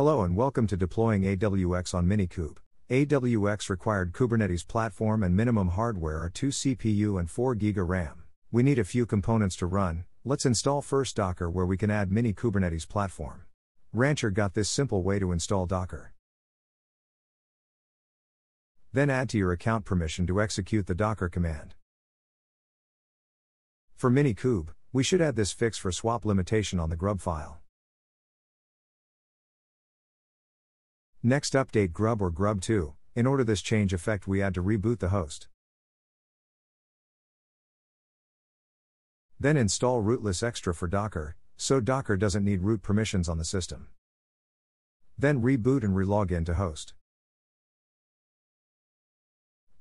Hello and welcome to deploying AWX on Minikube. AWX required Kubernetes platform and minimum hardware are 2 CPU and 4 GB RAM. We need a few components to run. Let's install first Docker, where we can add mini Kubernetes platform. Rancher got this simple way to install Docker. Then add to your account permission to execute the Docker command. For Minikube, we should add this fix for swap limitation on the GRUB file. Next, update GRUB or GRUB2. In order this change effect, we add to reboot the host. Then install rootless extra for Docker, so Docker doesn't need root permissions on the system. Then reboot and relog in to host.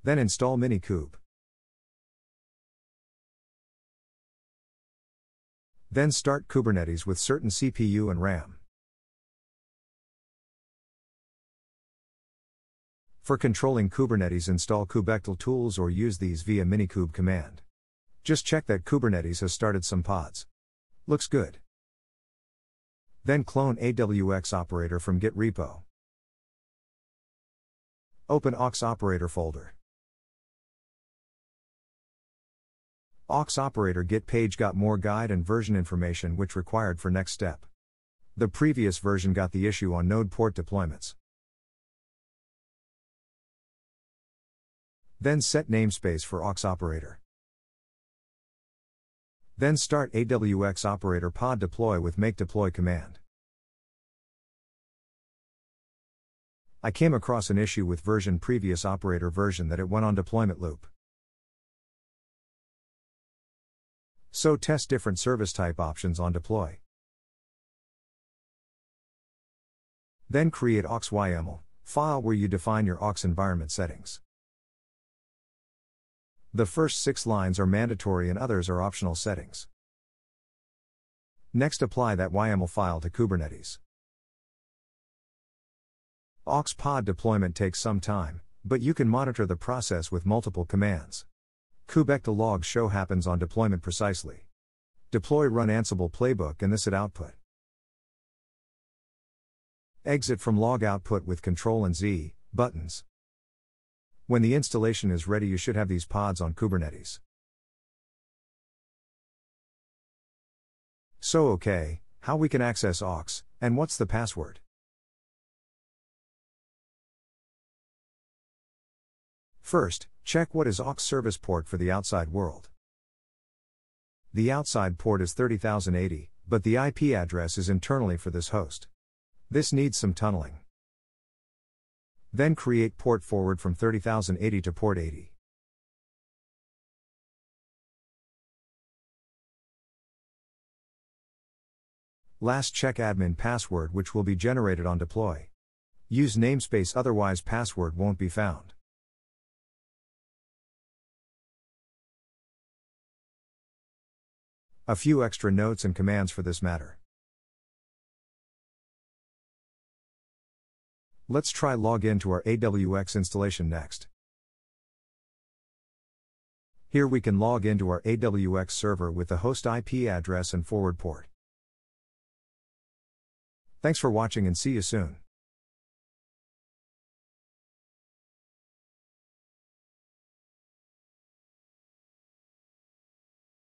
Then install Minikube. Then start Kubernetes with certain CPU and RAM. For controlling Kubernetes, install kubectl tools or use these via Minikube command. Just check that Kubernetes has started some pods. Looks good. Then clone AWX operator from Git repo. Open aux operator folder. Aux operator Git page got more guide and version information which required for next step. The previous version got the issue on node port deployments. Then set namespace for aux operator. Then start AWX operator pod deploy with make deploy command. I came across an issue with version previous operator version that it went on deployment loop. So test different service type options on deploy. Then create aux YAML file where you define your aux environment settings. The first 6 lines are mandatory and others are optional settings. Next, apply that YAML file to Kubernetes. Aux pod deployment takes some time, but you can monitor the process with multiple commands. Kubectl log show happens on deployment precisely. Deploy run Ansible playbook and this at output. Exit from log output with Ctrl and Z buttons. When the installation is ready, you should have these pods on Kubernetes. So okay, how we can access aux, and what's the password? First, check what is aux service port for the outside world. The outside port is 30,080, but the IP address is internally for this host. This needs some tunneling. Then create port forward from 30,080 to port 80. Last, check admin password which will be generated on deploy. Use namespace, otherwise password won't be found. A few extra notes and commands for this matter. Let's try login to our AWX installation next. Here we can log into our AWX server with the host IP address and forward port. Thanks for watching and see you soon.